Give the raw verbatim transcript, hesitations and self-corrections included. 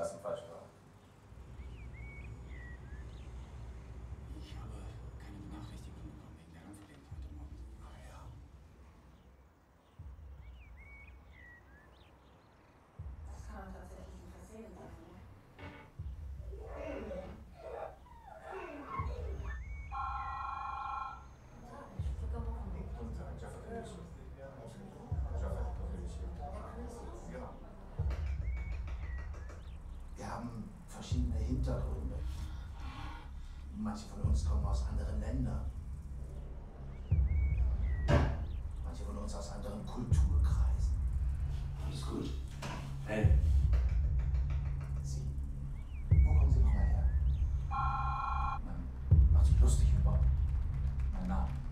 Klassenfahrt war. Ich habe keine Benachrichtigung bekommen wegen der Randverlegung heute Morgen. Ah ja. Das kann man tatsächlich ein Versehen sein, ne? Wir haben verschiedene Hintergründe. Manche von uns kommen aus anderen Ländern. Manche von uns aus anderen Kulturkreisen. Alles gut. Hey. Sie. Wo kommen Sie nochmal her? Man macht sich lustig über meinen Namen.